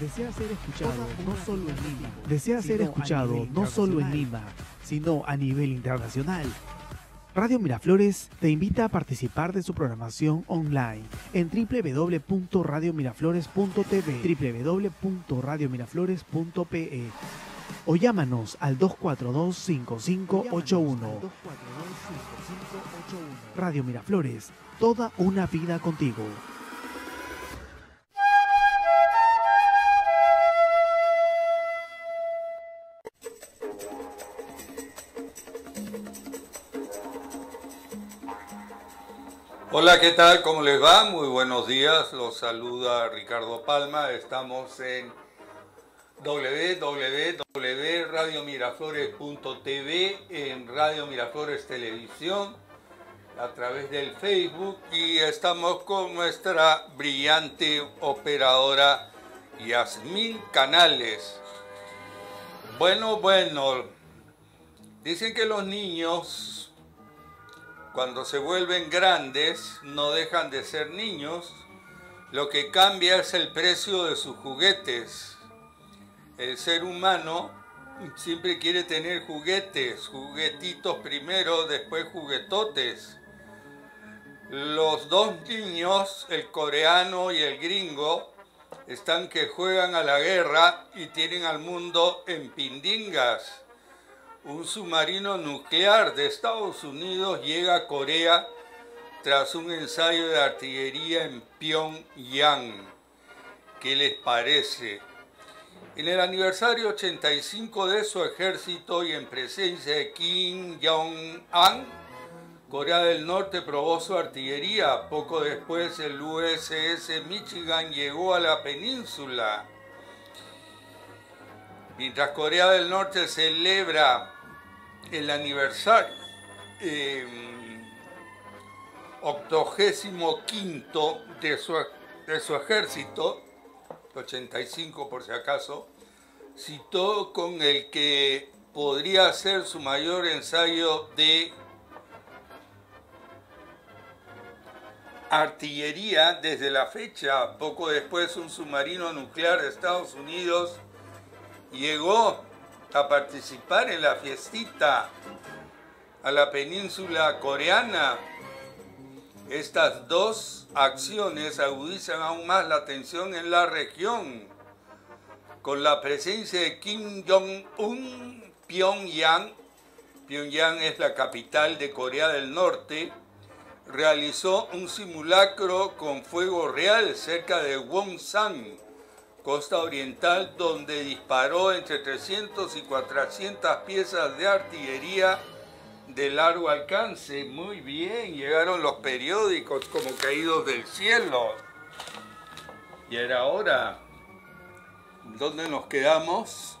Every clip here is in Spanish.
Desea ser escuchado no solo en Lima, sino a nivel internacional. Radio Miraflores te invita a participar de su programación online en www.radiomiraflores.tv, www.radiomiraflores.pe o llámanos al 242-5581. Radio Miraflores, toda una vida contigo. Hola, ¿qué tal? ¿Cómo les va? Muy buenos días. Los saluda Ricardo Palma. Estamos en www.radiomiraflores.tv, en Radio Miraflores Televisión, a través del Facebook, y estamos con nuestra brillante operadora Yasmin Canales. Bueno, dicen que los niños, cuando se vuelven grandes, no dejan de ser niños. Lo que cambia es el precio de sus juguetes. El ser humano siempre quiere tener juguetes, juguetitos primero, después juguetotes. Los dos niños, el coreano y el gringo, están que juegan a la guerra y tienen al mundo en pindingas. Un submarino nuclear de Estados Unidos llega a Corea tras un ensayo de artillería en Pyongyang. ¿Qué les parece? En el aniversario 85 de su ejército y en presencia de Kim Jong-un, Corea del Norte probó su artillería. Poco después, el USS Michigan llegó a la península. Mientras Corea del Norte celebra el aniversario 85 de su ejército, 85 por si acaso, citó con el que podría ser su mayor ensayo de artillería desde la fecha. Poco después, un submarino nuclear de Estados Unidos llegó a participar en la fiestita a la península coreana. Estas dos acciones agudizan aún más la tensión en la región. Con la presencia de Kim Jong-un, Pyongyang es la capital de Corea del Norte, realizó un simulacro con fuego real cerca de Wonsan, costa oriental, donde disparó entre 300 y 400 piezas de artillería de largo alcance. Muy bien, llegaron los periódicos como caídos del cielo. Y era hora. ¿Dónde nos quedamos?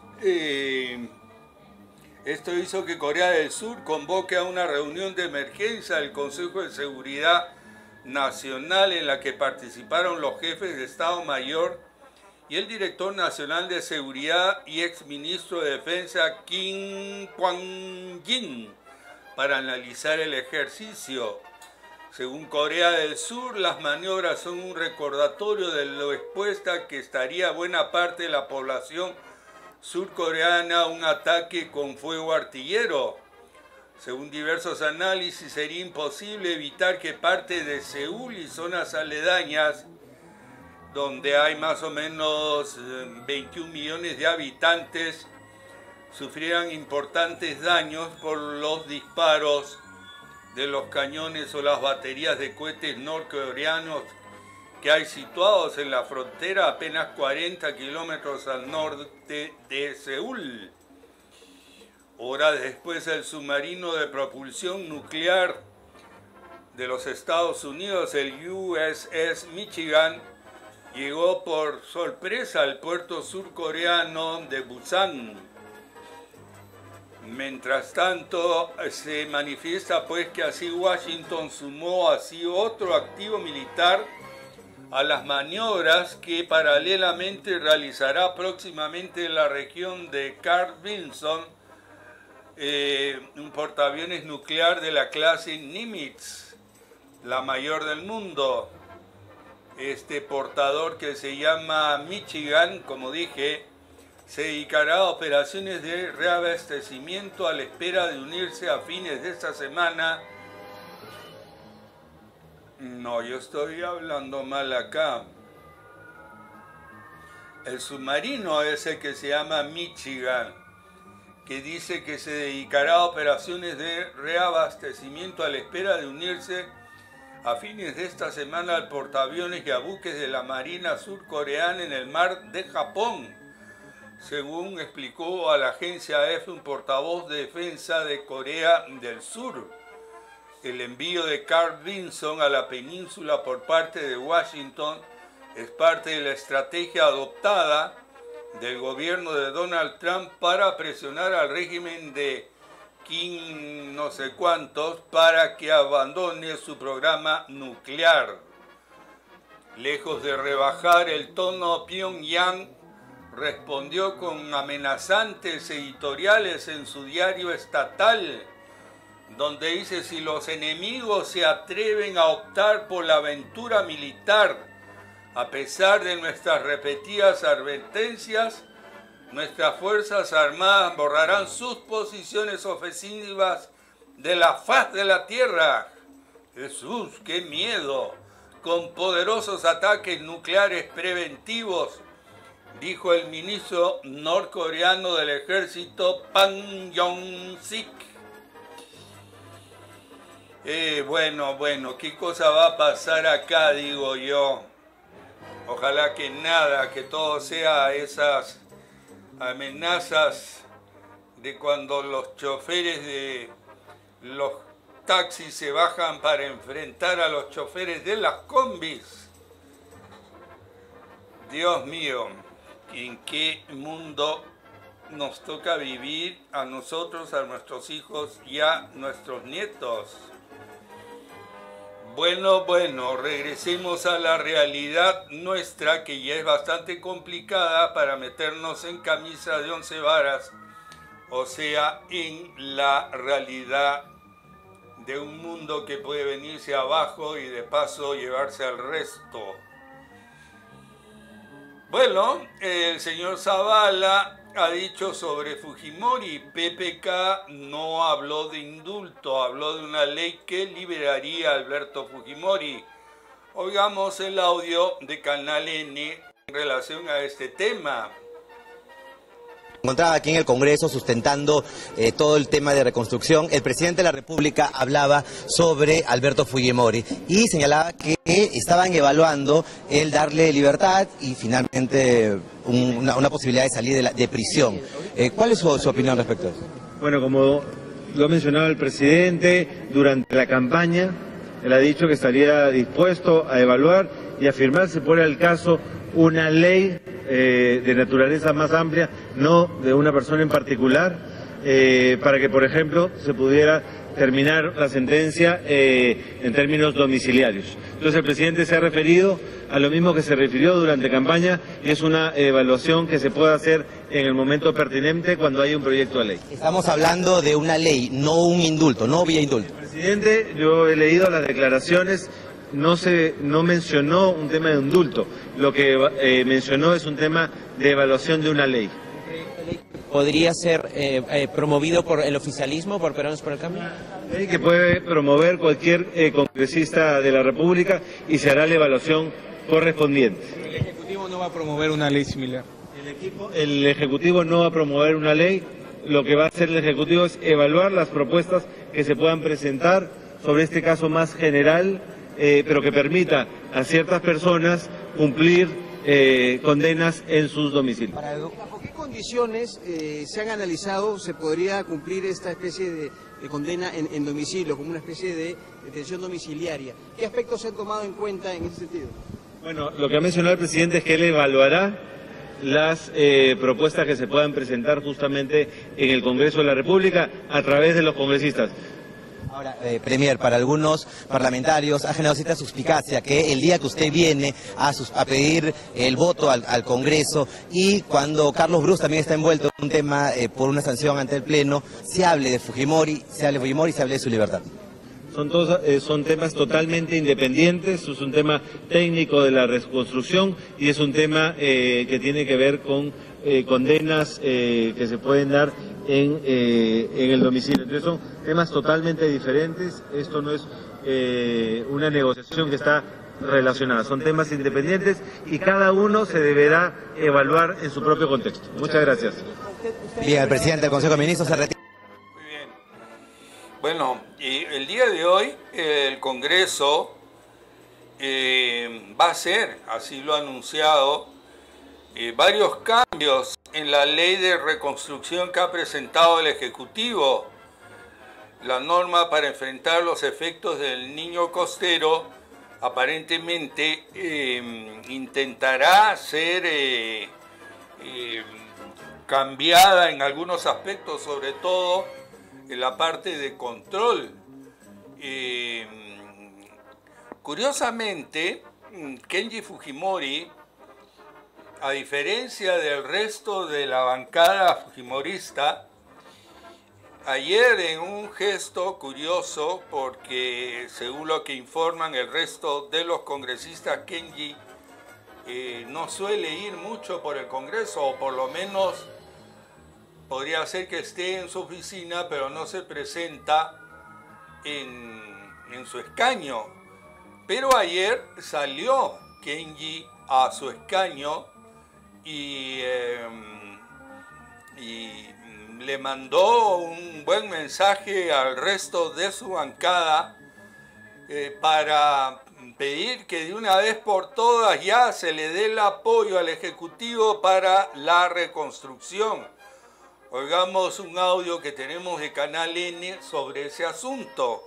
Esto hizo que Corea del Sur convoque a una reunión de emergencia del Consejo de Seguridad Nacional, en la que participaron los jefes de Estado Mayor y el director nacional de seguridad y exministro de defensa Kim Jong-un, para analizar el ejercicio. Según Corea del Sur, las maniobras son un recordatorio de lo expuesta que estaría buena parte de la población surcoreana a un ataque con fuego artillero. Según diversos análisis, sería imposible evitar que parte de Seúl y zonas aledañas, donde hay más o menos 21 millones de habitantes, sufrieran importantes daños por los disparos de los cañones o las baterías de cohetes norcoreanos que hay situados en la frontera, apenas 40 kilómetros al norte de Seúl. Horas después, el submarino de propulsión nuclear de los Estados Unidos, el USS Michigan, llegó por sorpresa al puerto surcoreano de Busan. Mientras tanto, se manifiesta pues que así Washington sumó así otro activo militar a las maniobras que paralelamente realizará próximamente en la región de Carl Vinson, un portaaviones nuclear de la clase Nimitz, la mayor del mundo. este portador que se llama Michigan, como dije, se dedicará a operaciones de reabastecimiento a la espera de unirse a fines de esta semana. No, yo estoy hablando mal acá. El submarino ese que se llama Michigan, que dice que se dedicará a operaciones de reabastecimiento a la espera de unirse a fines de esta semana al portaaviones y a buques de la Marina surcoreana en el mar de Japón, según explicó a la agencia AFP un portavoz de defensa de Corea del Sur. El envío de Carl Vinson a la península por parte de Washington es parte de la estrategia adoptada del gobierno de Donald Trump para presionar al régimen de Kim no sé cuántos para que abandone su programa nuclear. Lejos de rebajar el tono, Pyongyang respondió con amenazantes editoriales en su diario estatal, donde dice: si los enemigos se atreven a optar por la aventura militar, a pesar de nuestras repetidas advertencias, nuestras Fuerzas Armadas borrarán sus posiciones ofensivas de la faz de la tierra. Jesús, qué miedo, con poderosos ataques nucleares preventivos, dijo el ministro norcoreano del ejército, Pan Yong-sik. Bueno, ¿qué cosa va a pasar acá, digo yo? Ojalá que nada, que todo sea esas amenazas de cuando los choferes de los taxis se bajan para enfrentar a los choferes de las combis. Dios mío, ¿en qué mundo nos toca vivir a nosotros, a nuestros hijos y a nuestros nietos? Bueno, regresemos a la realidad nuestra, que ya es bastante complicada para meternos en camisa de 11 varas, o sea, en la realidad de un mundo que puede venirse abajo y de paso llevarse al resto. Bueno, el señor Zavala ha dicho sobre Fujimori: PPK no habló de indulto, habló de una ley que liberaría a Alberto Fujimori. Oigamos el audio de Canal N en relación a este tema. Encontraba aquí en el Congreso sustentando todo el tema de reconstrucción. El presidente de la República hablaba sobre Alberto Fujimori y señalaba que estaban evaluando el darle libertad y finalmente una posibilidad de salir de prisión. ¿Cuál es su opinión respecto a eso? Bueno, como lo ha mencionado el presidente durante la campaña, él ha dicho que estaría dispuesto a evaluar y a firmar, si fuera el caso, una ley de naturaleza más amplia, no de una persona en particular, para que, por ejemplo, se pudiera terminar la sentencia en términos domiciliarios. Entonces el presidente se ha referido a lo mismo que se refirió durante campaña, y es una evaluación que se puede hacer en el momento pertinente cuando hay un proyecto de ley. Estamos hablando de una ley, no un indulto, no vía indulto. El presidente, yo he leído las declaraciones, no mencionó un tema de indulto. Lo que mencionó es un tema de evaluación de una ley. ¿Podría ser promovido por el oficialismo, por Peruanos por el Cambio? Ley que puede promover cualquier congresista de la República, y se hará la evaluación correspondiente. ¿El Ejecutivo no va a promover una ley similar? El Ejecutivo no va a promover una ley. Lo que va a hacer el Ejecutivo es evaluar las propuestas que se puedan presentar sobre este caso más general, pero que permita a ciertas personas cumplir condenas en sus domicilios. ¿Bajo qué condiciones se han analizado se podría cumplir esta especie de condena en domicilio, como una especie de detención domiciliaria? ¿Qué aspectos se han tomado en cuenta en ese sentido? Bueno, lo que ha mencionado el presidente es que él evaluará las propuestas que se puedan presentar justamente en el Congreso de la República a través de los congresistas. Ahora, Premier, para algunos parlamentarios ha generado cierta suspicacia que el día que usted viene a pedir el voto al Congreso, y cuando Carlos Bruce también está envuelto en un tema por una sanción ante el Pleno, se hable de Fujimori, se hable de su libertad. Son temas totalmente independientes, es un tema técnico de la reconstrucción y es un tema que tiene que ver con condenas que se pueden dar en el domicilio. Entonces son temas totalmente diferentes, esto no es una negociación que está relacionada, son temas independientes y cada uno se deberá evaluar en su propio contexto. Muchas gracias. Bien, el presidente del Consejo de Ministros se retira. Bueno, y el día de hoy el Congreso va a hacer, así lo ha anunciado, varios cambios en la ley de reconstrucción que ha presentado el Ejecutivo. La norma para enfrentar los efectos del Niño Costero aparentemente intentará ser cambiada en algunos aspectos, sobre todo en la parte de control. Curiosamente, Kenji Fujimori, a diferencia del resto de la bancada fujimorista, ayer en un gesto curioso, porque según lo que informan el resto de los congresistas, Kenji no suele ir mucho por el Congreso, o por lo menos podría ser que esté en su oficina, pero no se presenta en su escaño. Pero ayer salió Kenji a su escaño y le mandó un buen mensaje al resto de su bancada para pedir que de una vez por todas ya se le dé el apoyo al Ejecutivo para la reconstrucción. Oigamos un audio que tenemos de Canal N sobre ese asunto.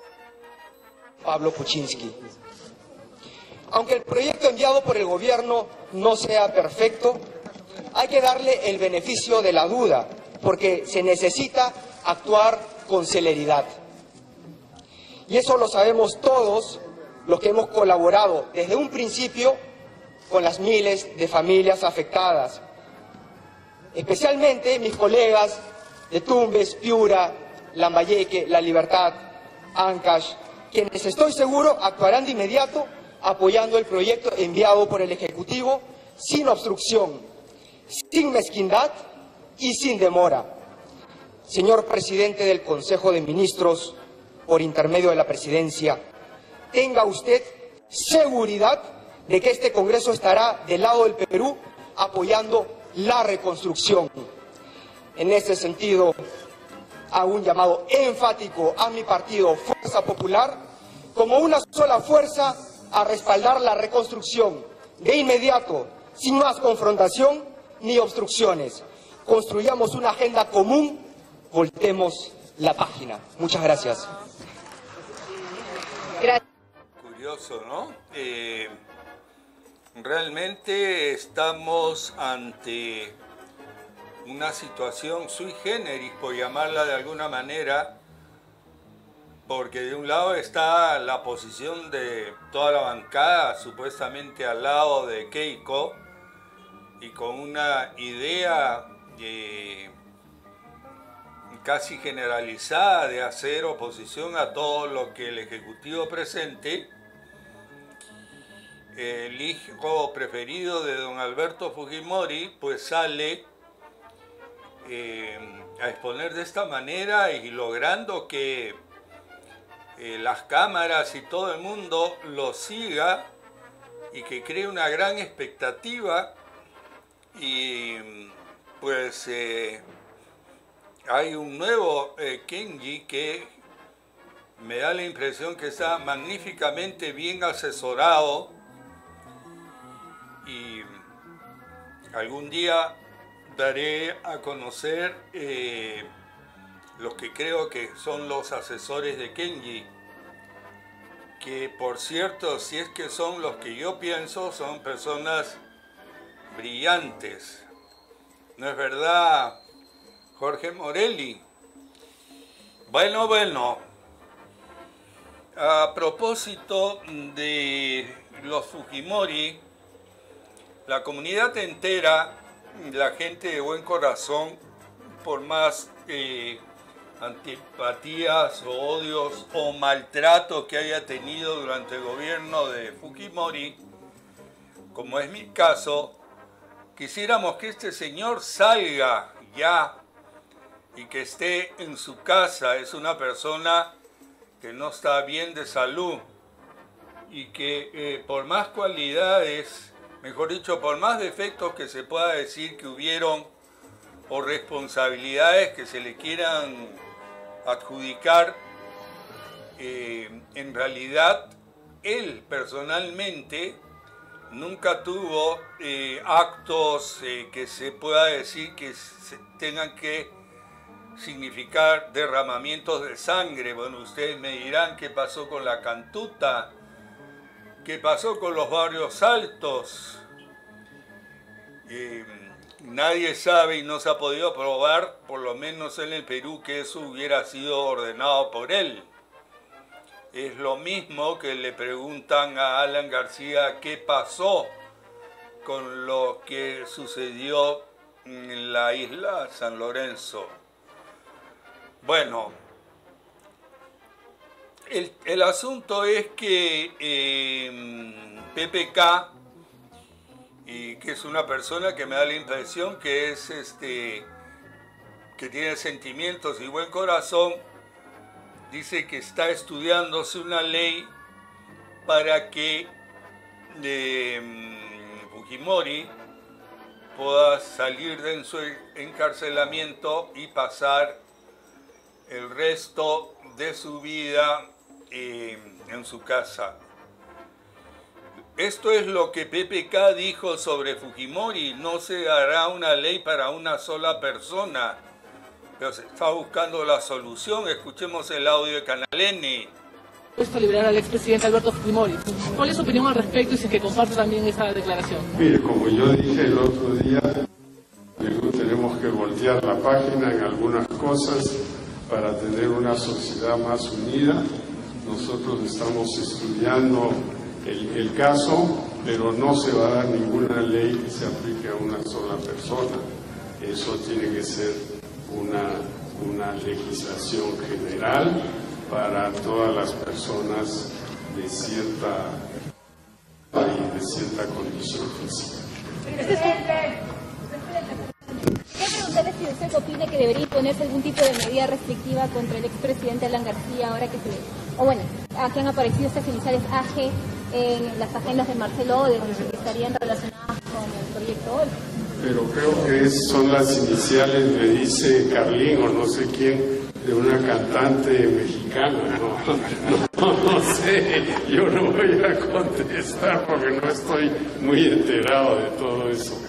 Pablo Kuczynski. Aunque el proyecto enviado por el gobierno no sea perfecto, hay que darle el beneficio de la duda, porque se necesita actuar con celeridad. Y eso lo sabemos todos los que hemos colaborado desde un principio con las miles de familias afectadas, especialmente mis colegas de Tumbes, Piura, Lambayeque, La Libertad, Ancash, quienes estoy seguro actuarán de inmediato apoyando el proyecto enviado por el Ejecutivo sin obstrucción, sin mezquindad y sin demora. Señor Presidente del Consejo de Ministros, por intermedio de la Presidencia, tenga usted seguridad de que este Congreso estará del lado del Perú apoyando la reconstrucción. En ese sentido, hago un llamado enfático a mi partido Fuerza Popular, como una sola fuerza, a respaldar la reconstrucción de inmediato, sin más confrontación ni obstrucciones. Construyamos una agenda común, voltemos la página. Muchas gracias. Curioso, ¿no? Realmente estamos ante una situación sui generis, por llamarla de alguna manera, porque de un lado está la posición de toda la bancada, supuestamente al lado de Keiko, y con una idea casi generalizada de hacer oposición a todo lo que el Ejecutivo presente. El hijo preferido de don Alberto Fujimori pues sale a exponer de esta manera y logrando que las cámaras y todo el mundo lo siga y que cree una gran expectativa, y pues hay un nuevo Kenji que me da la impresión que está magníficamente bien asesorado. Y algún día daré a conocer los que creo que son los asesores de Kenji, que por cierto, si es que son los que yo pienso, son personas brillantes. ¿No es verdad, Jorge Morelli? Bueno, a propósito de los Fujimori, la comunidad entera, la gente de buen corazón, por más antipatías o odios o maltratos que haya tenido durante el gobierno de Fujimori, como es mi caso, quisiéramos que este señor salga ya y que esté en su casa. Es una persona que no está bien de salud y que por más cualidades, mejor dicho, por más defectos que se pueda decir que hubieron o responsabilidades que se le quieran adjudicar, en realidad él personalmente nunca tuvo actos que se pueda decir que tengan que significar derramamientos de sangre. Bueno, ustedes me dirán qué pasó con la Cantuta, qué pasó con los barrios altos. Nadie sabe y no se ha podido probar, por lo menos en el Perú, que eso hubiera sido ordenado por él. Es lo mismo que le preguntan a Alan García qué pasó con lo que sucedió en la isla San Lorenzo. Bueno, el asunto es que PPK, y que es una persona que me da la impresión que es que tiene sentimientos y buen corazón, dice que está estudiándose una ley para que Fujimori pueda salir de su encarcelamiento y pasar el resto de su vida en su casa. Esto es lo que PPK dijo sobre Fujimori. No se hará una ley para una sola persona, pero se está buscando la solución. Escuchemos el audio de Canal N. Esto liberar al expresidente Alberto Fujimori. ¿Cuál es su opinión al respecto y si es que comparte también esta declaración? Mire, como yo dije el otro día, tenemos que voltear la página en algunas cosas para tener una sociedad más unida. Nosotros estamos estudiando el caso, pero no se va a dar ninguna ley que se aplique a una sola persona. Eso tiene que ser una legislación general para todas las personas de cierta condición física. Si usted opina que debería imponerse algún tipo de medida restrictiva contra el expresidente Alan García ahora que se... O bueno, aquí han aparecido estas iniciales AG en las agendas de Marcelo Odebrecht, que estarían relacionadas con el proyecto Odebrecht. Pero creo que son las iniciales, me dice Carlín o no sé quién, de una cantante mexicana. No sé, yo no voy a contestar porque no estoy muy enterado de todo eso.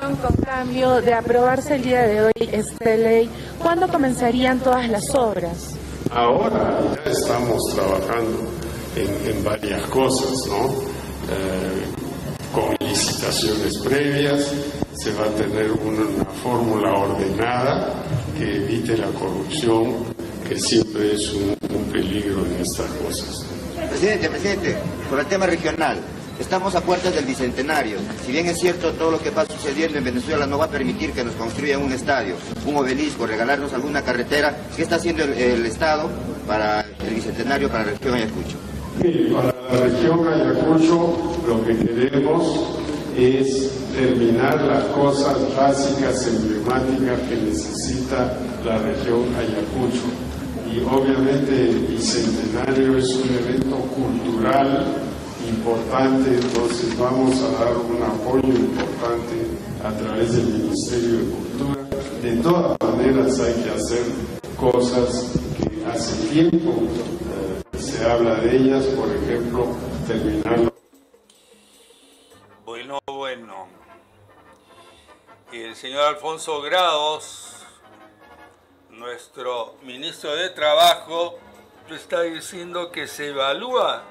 Con cambio de aprobarse el día de hoy esta ley, ¿cuándo comenzarían todas las obras? Ahora ya estamos trabajando en varias cosas, ¿no? Con licitaciones previas, se va a tener una fórmula ordenada que evite la corrupción, que siempre es un peligro en estas cosas. Presidente, por el tema regional. Estamos a puertas del Bicentenario. Si bien es cierto, todo lo que va sucediendo en Venezuela no va a permitir que nos construyan un estadio, un obelisco, regalarnos alguna carretera. ¿Qué está haciendo el Estado para el Bicentenario, para la región Ayacucho? Sí, para la región Ayacucho lo que queremos es terminar las cosas básicas, emblemáticas que necesita la región Ayacucho. Y obviamente el Bicentenario es un evento cultural importante, entonces vamos a dar un apoyo importante a través del Ministerio de Cultura. De todas maneras hay que hacer cosas que hace tiempo se habla de ellas, por ejemplo, terminar... Bueno. El señor Alfonso Grados, nuestro ministro de Trabajo, está diciendo que se evalúa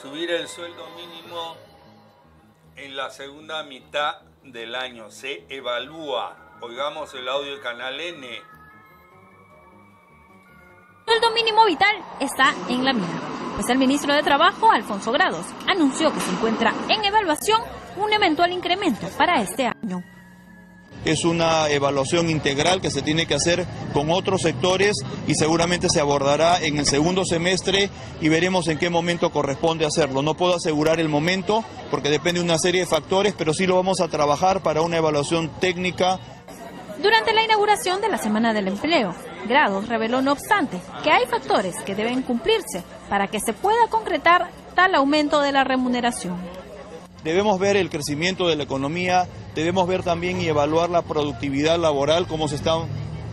subir el sueldo mínimo en la segunda mitad del año. Se evalúa. Oigamos el audio del Canal N. El sueldo mínimo vital está en la mira, pues el ministro de Trabajo, Alfonso Grados, anunció que se encuentra en evaluación un eventual incremento para este año. Es una evaluación integral que se tiene que hacer con otros sectores y seguramente se abordará en el segundo semestre y veremos en qué momento corresponde hacerlo. No puedo asegurar el momento porque depende de una serie de factores, pero sí lo vamos a trabajar para una evaluación técnica. Durante la inauguración de la Semana del Empleo, Grados reveló, no obstante, que hay factores que deben cumplirse para que se pueda concretar tal aumento de la remuneración. Debemos ver el crecimiento de la economía, debemos ver también y evaluar la productividad laboral, cómo se está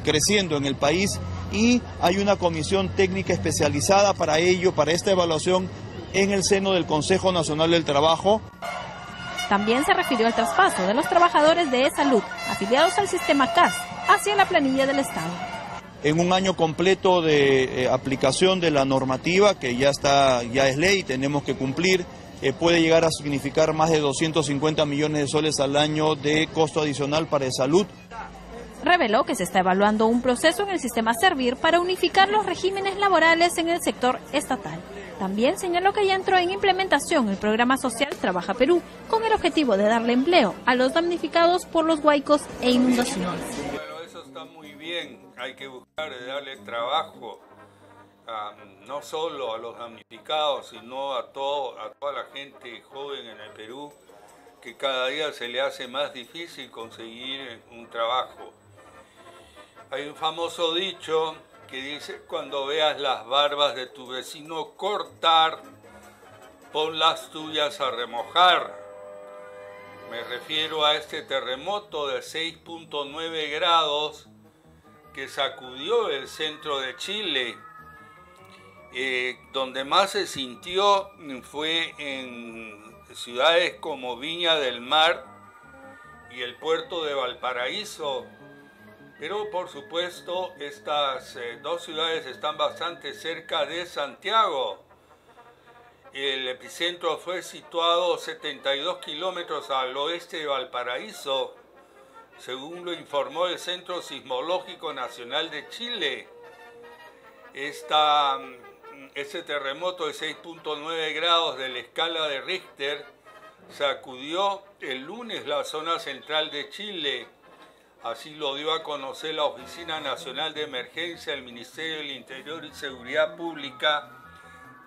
creciendo en el país, y hay una comisión técnica especializada para ello, para esta evaluación, en el seno del Consejo Nacional del Trabajo. También se refirió al traspaso de los trabajadores de E-Salud, afiliados al sistema CAS, hacia la planilla del Estado. En un año completo de aplicación de la normativa, que ya es ley, tenemos que cumplir, puede llegar a significar más de 250 millones de soles al año de costo adicional para E-Salud. Reveló que se está evaluando un proceso en el sistema Servir para unificar los regímenes laborales en el sector estatal. También señaló que ya entró en implementación el programa social Trabaja Perú, con el objetivo de darle empleo a los damnificados por los huaicos e inundaciones. Pero eso está muy bien, hay que buscar darle trabajo no solo a los damnificados, sino a toda la gente joven en el Perú, que cada día se le hace más difícil conseguir un trabajo. Hay un famoso dicho que dice: cuando veas las barbas de tu vecino cortar, pon las tuyas a remojar. Me refiero a este terremoto de 6.9 grados que sacudió el centro de Chile. Donde más se sintió fue en ciudades como Viña del Mar y el puerto de Valparaíso. Pero por supuesto estas dos ciudades están bastante cerca de Santiago. El epicentro fue situado 72 kilómetros al oeste de Valparaíso, según lo informó el Centro Sismológico Nacional de Chile. Este terremoto de 6.9 grados de la escala de Richter sacudió el lunes la zona central de Chile. Así lo dio a conocer la Oficina Nacional de Emergencia del Ministerio del Interior y Seguridad Pública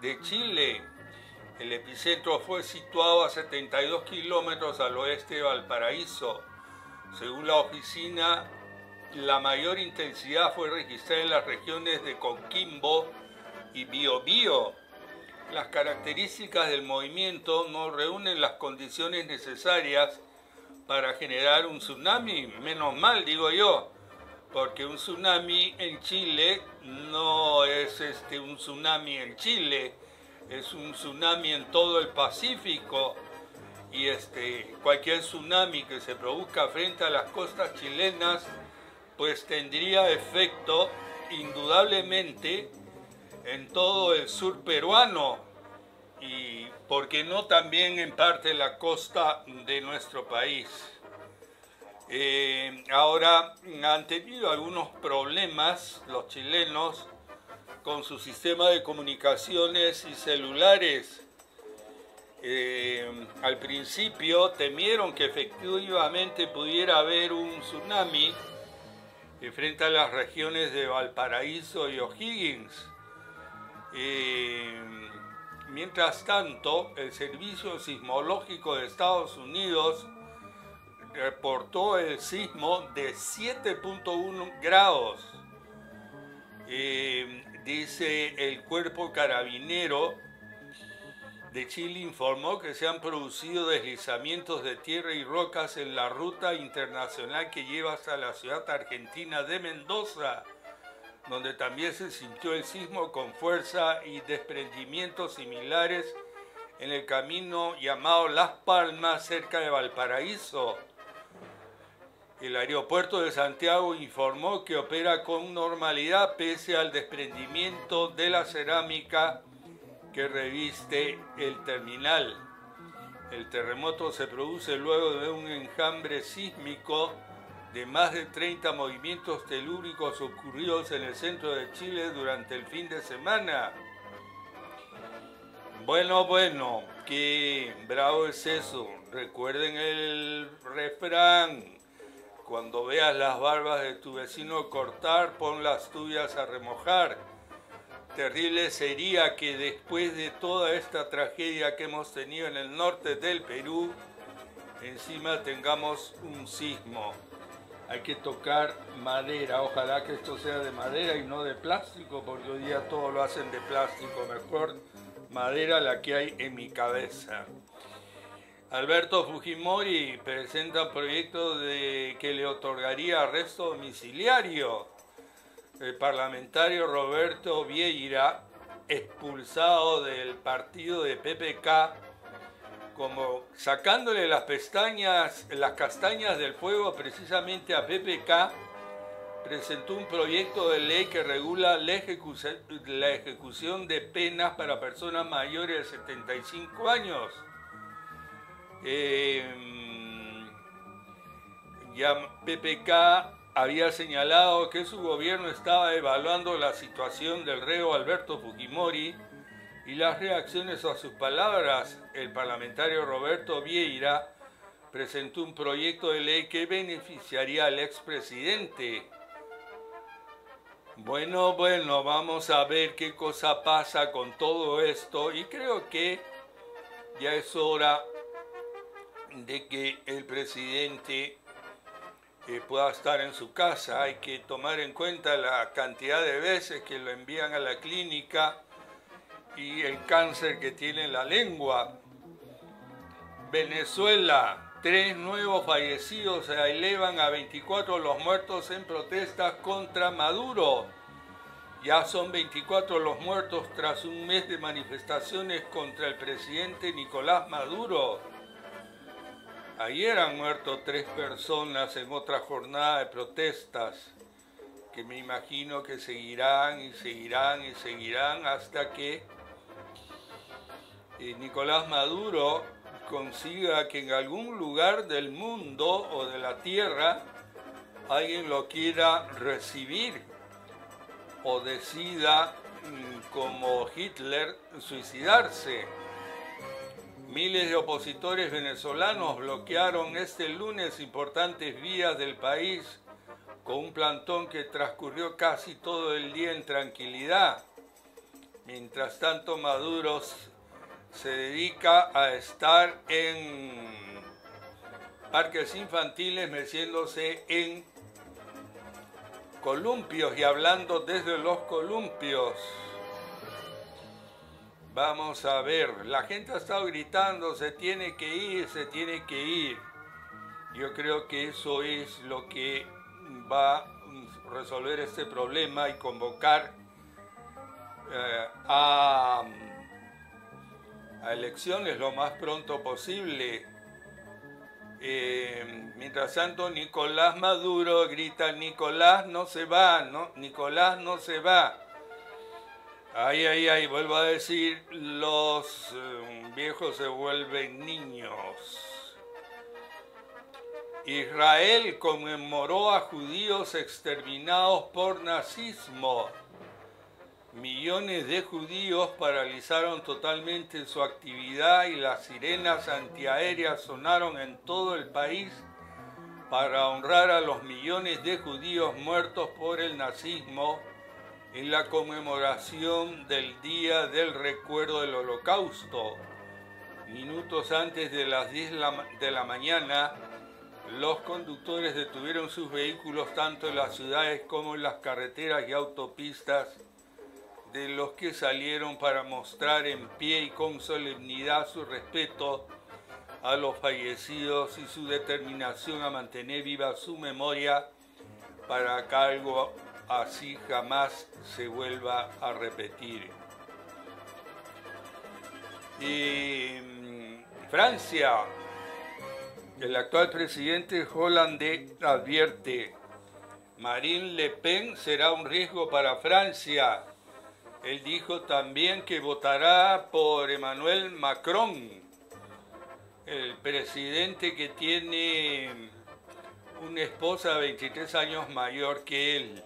de Chile. El epicentro fue situado a 72 kilómetros al oeste de Valparaíso. Según la oficina, la mayor intensidad fue registrada en las regiones de Coquimbo y Biobío. Las características del movimiento no reúnen las condiciones necesarias para generar un tsunami, menos mal digo yo, porque un tsunami en Chile no es un tsunami en Chile, es un tsunami en todo el Pacífico, y cualquier tsunami que se produzca frente a las costas chilenas pues tendría efecto indudablemente en todo el sur peruano y ¿por qué no también en parte la costa de nuestro país? Ahora han tenido algunos problemas los chilenos con su sistema de comunicaciones y celulares. Al principio temieron que efectivamente pudiera haber un tsunami frente a las regiones de Valparaíso y O'Higgins. Mientras tanto, el Servicio Sismológico de Estados Unidos reportó el sismo de 7.1 grados. Dice el Cuerpo Carabinero de Chile, informó que se han producido deslizamientos de tierra y rocas en la ruta internacional que lleva hasta la ciudad argentina de Mendoza, donde también se sintió el sismo con fuerza y desprendimientos similares en el camino llamado Las Palmas, cerca de Valparaíso. El aeropuerto de Santiago informó que opera con normalidad pese al desprendimiento de la cerámica que reviste el terminal. El terremoto se produce luego de un enjambre sísmico de más de 30 movimientos telúricos ocurridos en el centro de Chile durante el fin de semana. Bueno, qué bravo es eso. Recuerden el refrán: Cuando veas las barbas de tu vecino cortar, pon las tuyas a remojar. Terrible sería que después de toda esta tragedia que hemos tenido en el norte del Perú, encima tengamos un sismo. Hay que tocar madera, ojalá que esto sea de madera y no de plástico, porque hoy día todo lo hacen de plástico, mejor madera la que hay en mi cabeza. Alberto Fujimori presenta proyecto que le otorgaría arresto domiciliario. El parlamentario Roberto Vieira, expulsado del partido de PPK, como sacándole las castañas del fuego precisamente a PPK, presentó un proyecto de ley que regula la ejecución de penas para personas mayores de 75 años. Ya PPK había señalado que su gobierno estaba evaluando la situación del reo Alberto Fujimori y las reacciones a sus palabras. El parlamentario Roberto Vieira presentó un proyecto de ley que beneficiaría al expresidente. Bueno, vamos a ver qué cosa pasa con todo esto, y creo que ya es hora de que el presidente pueda estar en su casa. Hay que tomar en cuenta la cantidad de veces que lo envían a la clínica y el cáncer que tiene la lengua. Venezuela, 3 nuevos fallecidos, se elevan a 24 los muertos en protestas contra Maduro. Ya son 24 los muertos tras un mes de manifestaciones contra el presidente Nicolás Maduro. Ayer han muerto 3 personas en otra jornada de protestas, que me imagino que seguirán y seguirán y seguirán hasta que Nicolás Maduro consiga que en algún lugar del mundo o de la tierra alguien lo quiera recibir, o decida, como Hitler, suicidarse. Miles de opositores venezolanos bloquearon este lunes importantes vías del país con un plantón que transcurrió casi todo el día en tranquilidad. Mientras tanto, Maduro se dedica a estar en parques infantiles, meciéndose en columpios y hablando desde los columpios. Vamos a ver, la gente ha estado gritando, se tiene que ir, se tiene que ir. Yo creo que eso es lo que va a resolver este problema y convocar a elecciones lo más pronto posible. Mientras tanto, Nicolás Maduro grita: Nicolás no se va, ¿no? Nicolás no se va. Ay, ay, ay, vuelvo a decir, los viejos se vuelven niños. Israel conmemoró a judíos exterminados por nazismo. Millones de judíos paralizaron totalmente su actividad y las sirenas antiaéreas sonaron en todo el país para honrar a los millones de judíos muertos por el nazismo en la conmemoración del Día del Recuerdo del Holocausto. Minutos antes de las 10 de la mañana, los conductores detuvieron sus vehículos tanto en las ciudades como en las carreteras y autopistas, de los que salieron para mostrar en pie y con solemnidad su respeto a los fallecidos y su determinación a mantener viva su memoria para que algo así jamás se vuelva a repetir. Y Francia, el actual presidente holandés advierte: Marine Le Pen será un riesgo para Francia. Él dijo también que votará por Emmanuel Macron, el presidente que tiene una esposa 23 años mayor que él.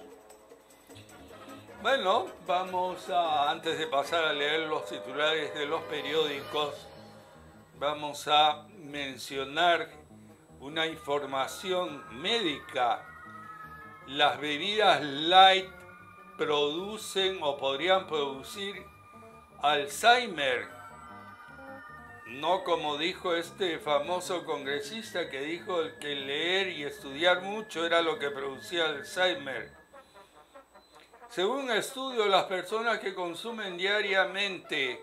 Bueno, vamos a, antes de pasar a leer los titulares de los periódicos, vamos a mencionar una información médica. Las bebidas light producen o podrían producir Alzheimer. No como dijo este famoso congresista que dijo que leer y estudiar mucho era lo que producía Alzheimer. Según estudio, las personas que consumen diariamente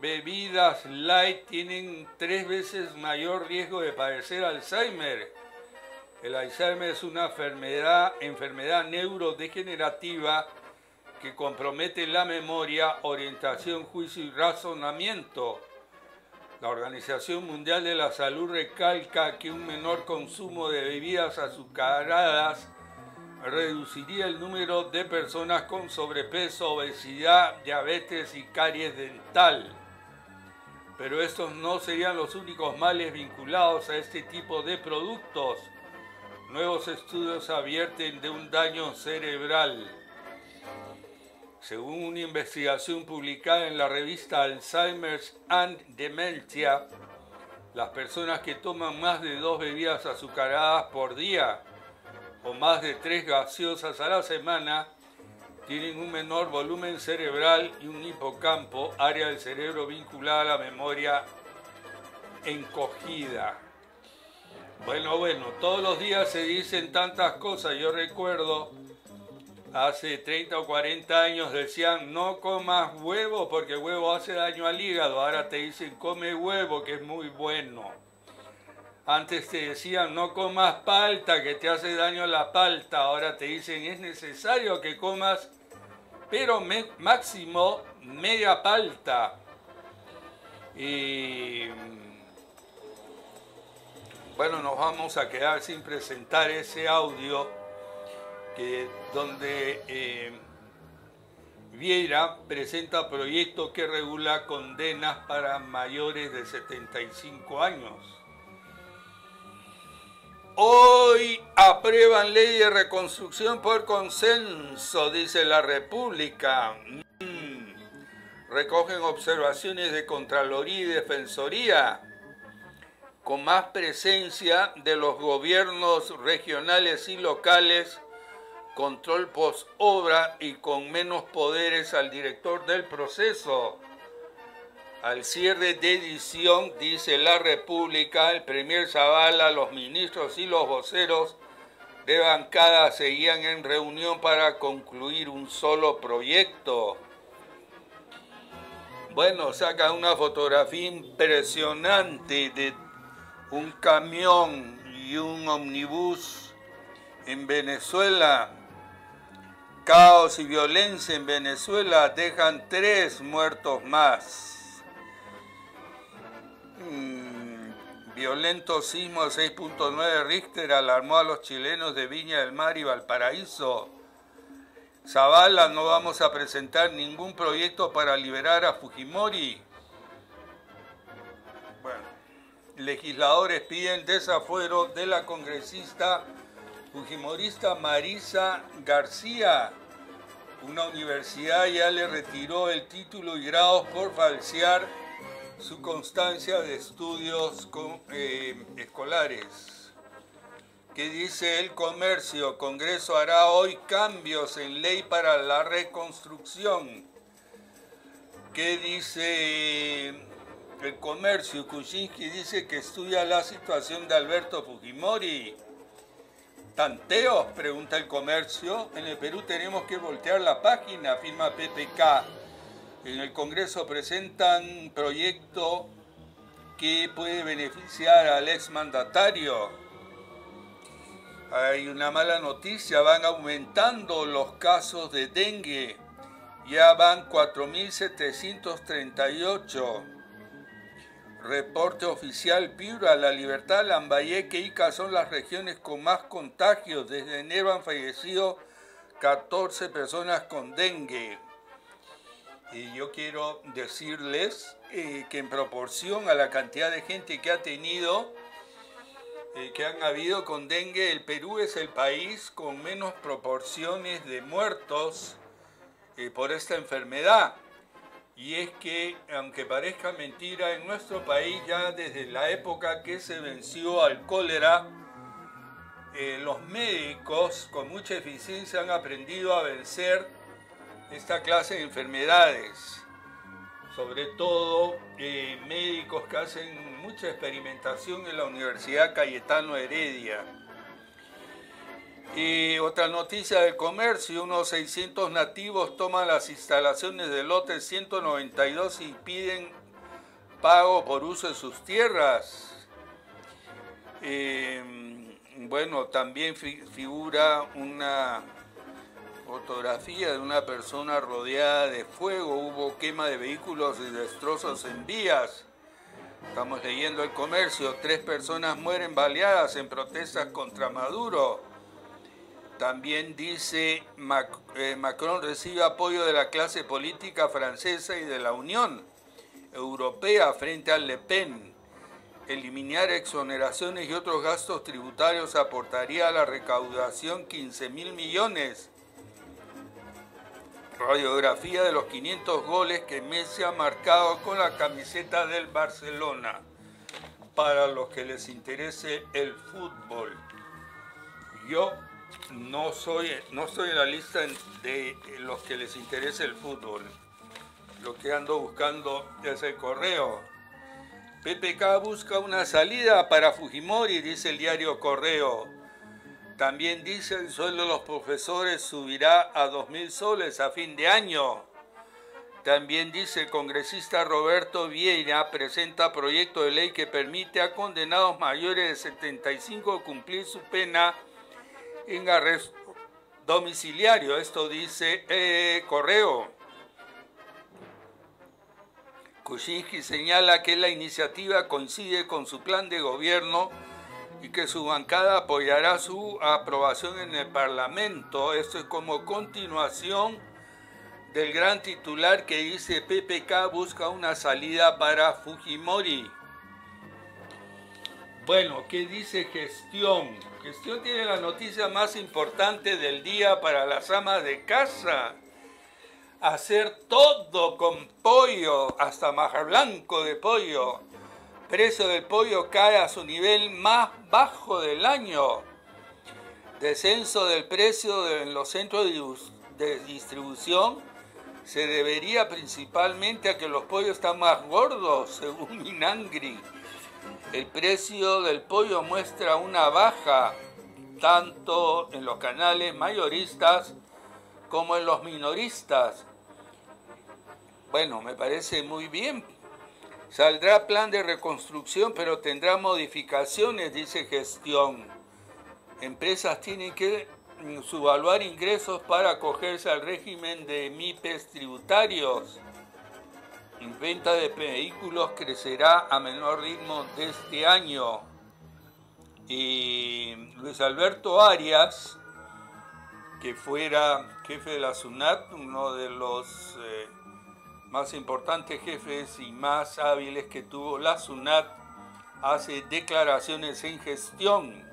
bebidas light tienen 3 veces mayor riesgo de padecer Alzheimer. El Alzheimer es una enfermedad neurodegenerativa que compromete la memoria, orientación, juicio y razonamiento. La Organización Mundial de la Salud recalca que un menor consumo de bebidas azucaradas reduciría el número de personas con sobrepeso, obesidad, diabetes y caries dental. Pero estos no serían los únicos males vinculados a este tipo de productos. Nuevos estudios advierten de un daño cerebral. Según una investigación publicada en la revista Alzheimer and Dementia, las personas que toman más de 2 bebidas azucaradas por día o más de 3 gaseosas a la semana tienen un menor volumen cerebral y un hipocampo, área del cerebro vinculada a la memoria, encogida. Bueno, todos los días se dicen tantas cosas. Yo recuerdo hace 30 o 40 años decían no comas huevo porque el huevo hace daño al hígado. Ahora te dicen come huevo que es muy bueno. Antes te decían no comas palta que te hace daño la palta. Ahora te dicen es necesario que comas pero máximo media palta. Y bueno, nos vamos a quedar sin presentar ese audio donde Vieira presenta proyecto que regula condenas para mayores de 75 años. Hoy aprueban ley de reconstrucción por consenso, dice La República. Recogen observaciones de Contraloría y Defensoría. Con más presencia de los gobiernos regionales y locales, control post obra y con menos poderes al director del proceso. Al cierre de edición, dice La República, el premier Zavala, los ministros y los voceros de bancada seguían en reunión para concluir un solo proyecto. Bueno, saca una fotografía impresionante de un camión y un ómnibus en Venezuela. Caos y violencia en Venezuela dejan 3 muertos más. Violento sismo de 6.9 Richter alarmó a los chilenos de Viña del Mar y Valparaíso. Zavala, no vamos a presentar ningún proyecto para liberar a Fujimori. Bueno. Legisladores piden desafuero de la congresista fujimorista Marisa García. Una universidad ya le retiró el título y grados por falsear su constancia de estudios escolares. ¿Qué dice el Comercio? Congreso hará hoy cambios en ley para la reconstrucción. ¿Qué dice el Comercio? Kuczynski dice que estudia la situación de Alberto Fujimori. ¿Tanteos?, pregunta el Comercio. En el Perú tenemos que voltear la página, afirma PPK. En el Congreso presentan un proyecto que puede beneficiar al exmandatario. Hay una mala noticia, van aumentando los casos de dengue. Ya van 4.738. Reporte oficial Piura, La Libertad, Lambayeque, Ica son las regiones con más contagios. Desde enero han fallecido 14 personas con dengue. Y yo quiero decirles que en proporción a la cantidad de gente que ha tenido, que han habido con dengue, el Perú es el país con menos proporciones de muertos por esta enfermedad. y es que, aunque parezca mentira, en nuestro país ya desde la época que se venció al cólera, los médicos con mucha eficiencia han aprendido a vencer esta clase de enfermedades, sobre todo médicos que hacen mucha experimentación en la Universidad Cayetano Heredia. Y otra noticia del comercio, unos 600 nativos toman las instalaciones del lote 192 y piden pago por uso de sus tierras. Bueno, también figura una fotografía de una persona rodeada de fuego, hubo quema de vehículos y destrozos en vías. Estamos leyendo el comercio, 3 personas mueren baleadas en protestas contra Maduro. También dice, Macron recibe apoyo de la clase política francesa y de la Unión Europea frente al Le Pen. Eliminar exoneraciones y otros gastos tributarios aportaría a la recaudación 15.000 millones. Radiografía de los 500 goles que Messi ha marcado con la camiseta del Barcelona, para los que les interese el fútbol. Yo no estoy en la lista de los que les interese el fútbol. Lo que ando buscando es el correo. PPK busca una salida para Fujimori, dice el diario Correo. También dice el sueldo de los profesores subirá a 2.000 soles a fin de año. También dice el congresista Roberto Vieira presenta proyecto de ley que permite a condenados mayores de 75 cumplir su pena en arresto domiciliario. Esto dice Correo. Kuczynski señala que la iniciativa coincide con su plan de gobierno y que su bancada apoyará su aprobación en el Parlamento. Esto es como continuación del gran titular que dice PPK busca una salida para Fujimori. Bueno, ¿qué dice Gestión? Gestión tiene la noticia más importante del día para las amas de casa. Hacer todo con pollo, hasta majar blanco de pollo. Precio del pollo cae a su nivel más bajo del año. Descenso del precio en los centros de distribución se debería principalmente a que los pollos están más gordos, según Minangri. El precio del pollo muestra una baja tanto en los canales mayoristas como en los minoristas. Bueno, me parece muy bien. Saldrá plan de reconstrucción, pero tendrá modificaciones, dice Gestión. Empresas tienen que subvaluar ingresos para acogerse al régimen de MIPES tributarios. Venta de vehículos crecerá a menor ritmo de este año. Y Luis Alberto Arias, que fuera jefe de la SUNAT, uno de los más importantes jefes y más hábiles que tuvo la SUNAT, hace declaraciones en Gestión.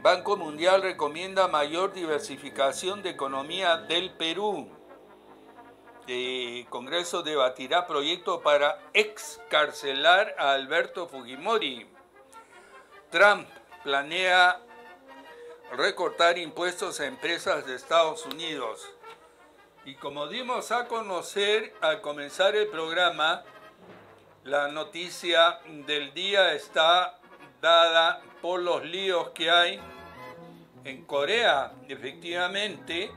Banco Mundial recomienda mayor diversificación de economía del Perú. El Congreso debatirá proyecto para excarcelar a Alberto Fujimori. Trump planea recortar impuestos a empresas de Estados Unidos. Y como dimos a conocer al comenzar el programa, la noticia del día está dada por los líos que hay en Corea. Efectivamente,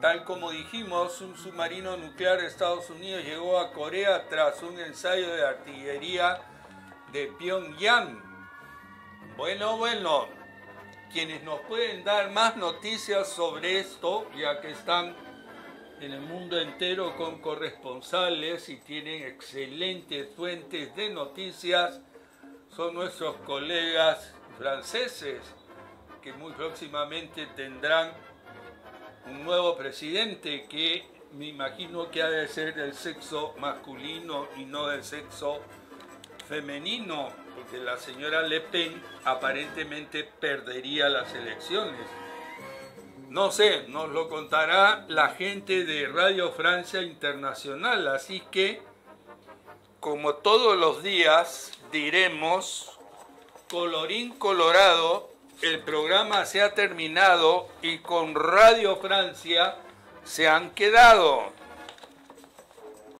tal como dijimos, un submarino nuclear de Estados Unidos llegó a Corea tras un ensayo de artillería de Pyongyang. Bueno, quienes nos pueden dar más noticias sobre esto, ya que están en el mundo entero con corresponsales y tienen excelentes fuentes de noticias, son nuestros colegas franceses, que muy próximamente tendrán un nuevo presidente que me imagino que ha de ser del sexo masculino y no del sexo femenino, porque la señora Le Pen aparentemente perdería las elecciones. No sé, nos lo contará la gente de Radio Francia Internacional, así que, como todos los días, diremos, colorín colorado, el programa se ha terminado y con Radio Francia se han quedado.